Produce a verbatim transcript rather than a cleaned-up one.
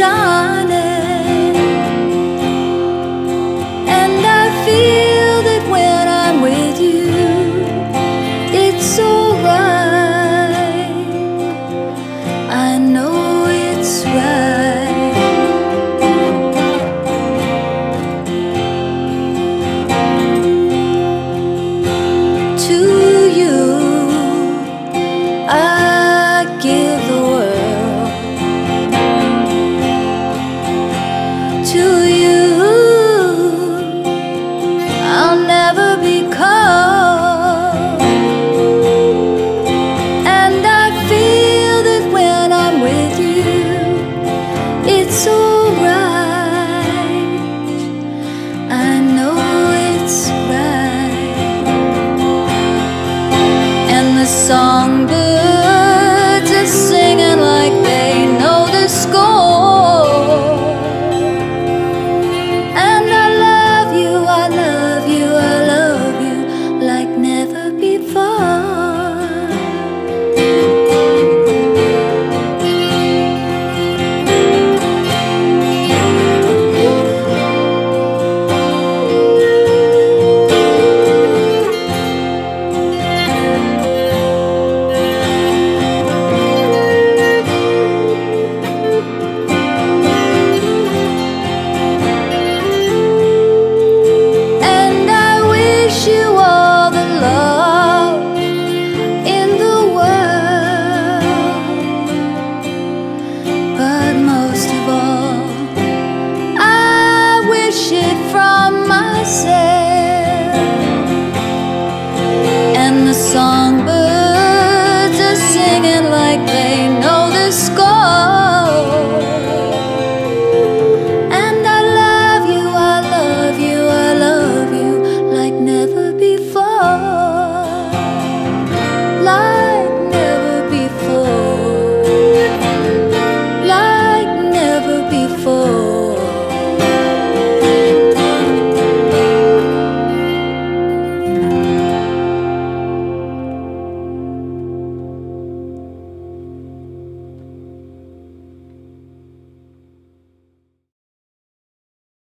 shining, and I feel that when I'm with you, it's alright. I know it's right. To you I give the world. To you, I'll never be cold, and I feel that when I'm with you, it's alright. I know it's right, and the song.